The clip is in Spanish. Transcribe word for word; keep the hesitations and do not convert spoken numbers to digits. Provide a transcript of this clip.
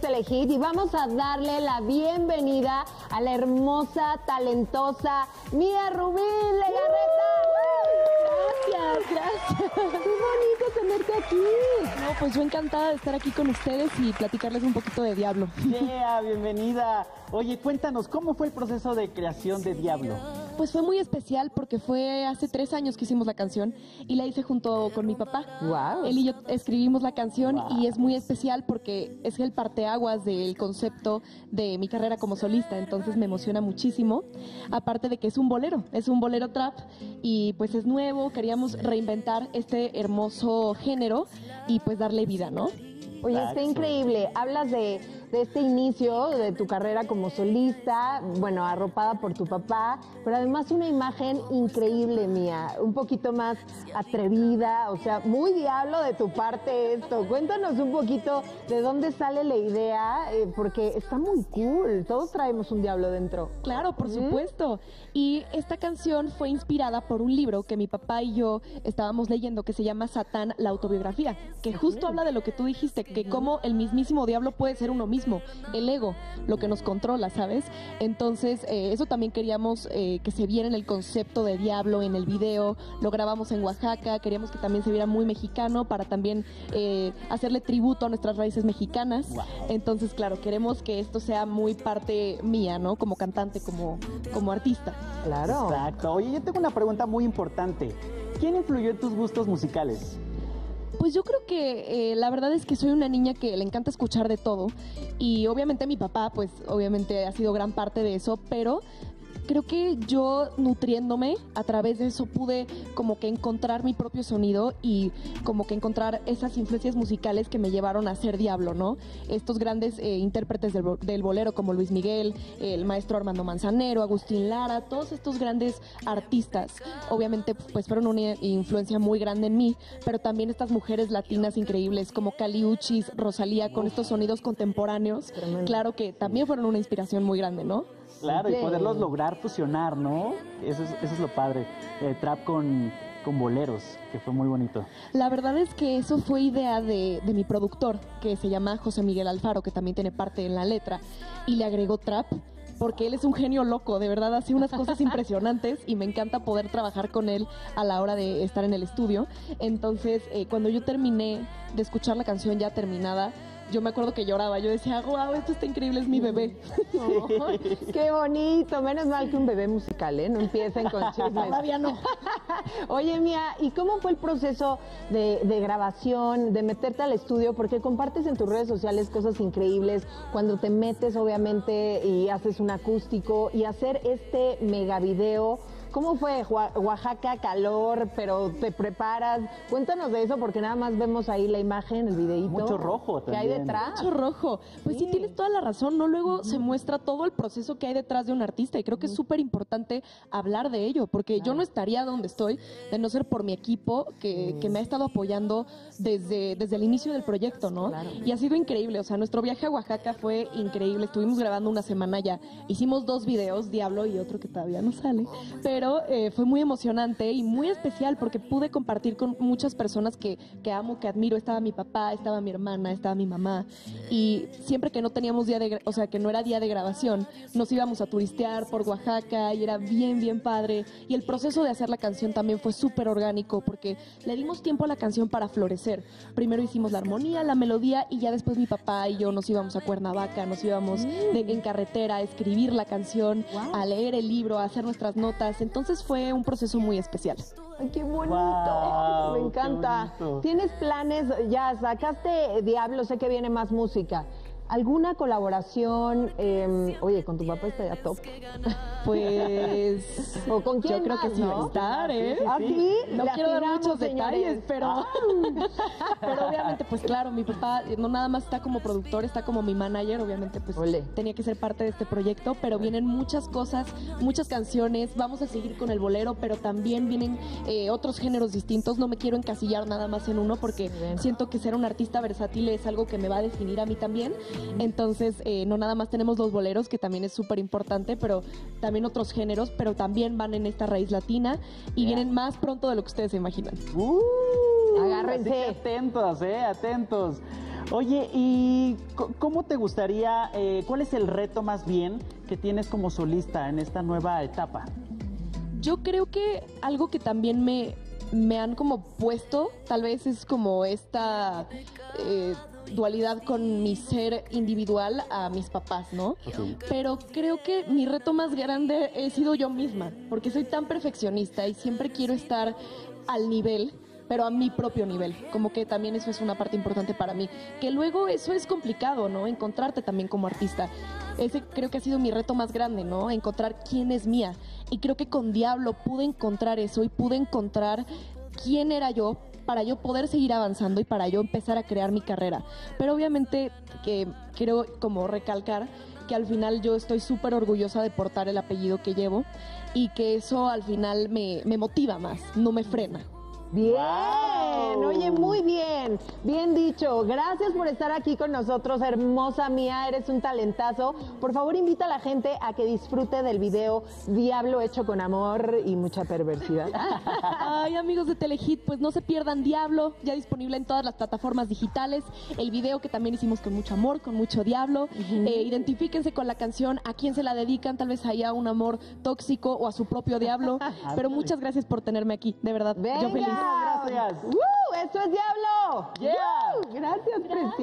Telehit, y vamos a darle la bienvenida a la hermosa, talentosa Mía Rubín Legarreta. ¡Uh! Gracias, gracias. Qué bonito tenerte aquí. No, pues yo encantada de estar aquí con ustedes y platicarles un poquito de Diablo. Yeah, bienvenida. Oye, cuéntanos, ¿cómo fue el proceso de creación de Diablo? Pues fue muy especial porque fue hace tres años que hicimos la canción y la hice junto con mi papá. Wow. Él y yo escribimos la canción. Wow. Y es muy especial porque es el parteaguas del concepto de mi carrera como solista, entonces me emociona muchísimo. Aparte de que es un bolero, es un bolero trap y pues es nuevo, queríamos reinventar este hermoso género y pues darle vida, ¿no? Oye, está increíble. Hablas de, de este inicio de tu carrera como solista, bueno, arropada por tu papá, pero además una imagen increíble, Mía, un poquito más atrevida, o sea, muy Diablo de tu parte esto. Cuéntanos un poquito de dónde sale la idea, eh, porque está muy cool, todos traemos un Diablo dentro. Claro, por ¿Mm? supuesto. Y esta canción fue inspirada por un libro que mi papá y yo estábamos leyendo que se llama Satán, la autobiografía, que justo habla de lo que tú dijiste, que como el mismísimo diablo puede ser uno mismo, el ego, lo que nos controla, ¿sabes? Entonces, eh, eso también queríamos eh, que se viera en el concepto de diablo, en el video, lo grabamos en Oaxaca, queríamos que también se viera muy mexicano para también eh, hacerle tributo a nuestras raíces mexicanas. Wow. Entonces, claro, queremos que esto sea muy parte mía, ¿no? Como cantante, como, como artista. Claro. Exacto. Oye, yo tengo una pregunta muy importante. ¿Quién influyó en tus gustos musicales? Pues yo creo que eh, la verdad es que soy una niña que le encanta escuchar de todo y obviamente mi papá pues obviamente ha sido gran parte de eso, pero creo que yo nutriéndome a través de eso pude como que encontrar mi propio sonido y como que encontrar esas influencias musicales que me llevaron a ser Diablo, ¿no? Estos grandes eh, intérpretes del, del bolero como Luis Miguel, el maestro Armando Manzanero, Agustín Lara, todos estos grandes artistas, obviamente pues fueron una influencia muy grande en mí, pero también estas mujeres latinas increíbles como Kali Uchis, Rosalía, con estos sonidos contemporáneos, claro que también fueron una inspiración muy grande, ¿no? Claro, y poderlos lograr fusionar, ¿no? Eso es, eso es lo padre, eh, trap con, con boleros, que fue muy bonito. La verdad es que eso fue idea de, de mi productor, que se llama José Miguel Alfaro, que también tiene parte en la letra, y le agregó trap, porque él es un genio loco, de verdad, hace unas cosas impresionantes y me encanta poder trabajar con él a la hora de estar en el estudio. Entonces, eh, cuando yo terminé de escuchar la canción ya terminada, yo me acuerdo que lloraba, yo decía, wow, esto está increíble, es mi bebé. Oh, qué bonito, menos mal que un bebé musical, ¿eh? No empiecen con chismes. Todavía no. Oye, Mía, ¿y cómo fue el proceso de, de grabación, de meterte al estudio? Porque compartes en tus redes sociales cosas increíbles, cuando te metes, obviamente, y haces un acústico, y hacer este megavideo. ¿Cómo fue? Oaxaca, calor, pero te preparas. Cuéntanos de eso, porque nada más vemos ahí la imagen, el videíto. Mucho rojo también. ¿Qué hay detrás? Mucho rojo. Pues sí, sí tienes toda la razón, ¿no? Luego uh-huh. se muestra todo el proceso que hay detrás de un artista y creo que uh-huh. es súper importante hablar de ello, porque claro. yo no estaría donde estoy de no ser por mi equipo que, uh-huh. que me ha estado apoyando desde, desde el inicio del proyecto, ¿no? Claro. Y ha sido increíble, o sea, nuestro viaje a Oaxaca fue increíble. Estuvimos grabando una semana ya. Hicimos dos videos, Diablo y otro que todavía no sale, pero Pero eh, fue muy emocionante y muy especial porque pude compartir con muchas personas que, que amo, que admiro. Estaba mi papá, estaba mi hermana, estaba mi mamá. Y siempre que no teníamos día de, o sea, que no era día de grabación, nos íbamos a turistear por Oaxaca y era bien, bien padre. Y el proceso de hacer la canción también fue súper orgánico porque le dimos tiempo a la canción para florecer. Primero hicimos la armonía, la melodía y ya después mi papá y yo nos íbamos a Cuernavaca, nos íbamos de, en carretera a escribir la canción, a leer el libro, a hacer nuestras notas. Entonces fue un proceso muy especial. ¡Ay, qué bonito! Wow, me encanta. Bonito. ¿Tienes planes? Ya sacaste Diablo, sé que viene más música. ¿Alguna colaboración? Eh, oye, con tu papá estaría top. Pues... ¿O con quién Yo creo más, que sí ¿no? va a estar, ¿eh? ¿Ah, sí? sí, sí. No quiero dar muchos señores. detalles, pero... Ah. Pero obviamente, pues claro, mi papá no nada más está como productor, está como mi manager, obviamente pues Olé. tenía que ser parte de este proyecto, pero vienen muchas cosas, muchas canciones, vamos a seguir con el bolero, pero también vienen eh, otros géneros distintos, no me quiero encasillar nada más en uno, porque Bien. siento que ser un artista versátil es algo que me va a definir a mí también. Entonces, eh, no nada más tenemos los boleros, que también es súper importante, pero también otros géneros, pero también van en esta raíz latina y yeah. vienen más pronto de lo que ustedes se imaginan. Uh, Agárrense. Así que atentos, eh, atentos. Oye, ¿y cómo te gustaría, eh, cuál es el reto más bien que tienes como solista en esta nueva etapa? Yo creo que algo que también me, me han como puesto, tal vez es como esta eh, dualidad con mi ser individual a mis papás, ¿no? Okay. Pero creo que mi reto más grande he sido yo misma, porque soy tan perfeccionista y siempre quiero estar al nivel, pero a mi propio nivel, como que también eso es una parte importante para mí, que luego eso es complicado, ¿no? Encontrarte también como artista. Ese creo que ha sido mi reto más grande, ¿no? Encontrar quién es mía. Y creo que con Diablo pude encontrar eso y pude encontrar quién era yo para yo poder seguir avanzando y para yo empezar a crear mi carrera. Pero obviamente que quiero como recalcar que al final yo estoy súper orgullosa de portar el apellido que llevo y que eso al final me, me motiva más, no me frena. Bien, wow. Oye, muy bien, bien dicho. Gracias por estar aquí con nosotros, hermosa Mía, eres un talentazo. Por favor, invita a la gente a que disfrute del video Diablo hecho con amor y mucha perversidad. Ay, amigos de Telehit, pues no se pierdan Diablo, ya disponible en todas las plataformas digitales. El video que también hicimos con mucho amor, con mucho Diablo. Uh-huh. eh, identifíquense con la canción, a quién se la dedican, tal vez haya un amor tóxico o a su propio Diablo. Pero muchas gracias por tenerme aquí, de verdad. Venga. Yo feliz. Gracias. ¡Woo! ¡Eso es Diablo! Yeah. ¡Woo! Gracias, Priscila.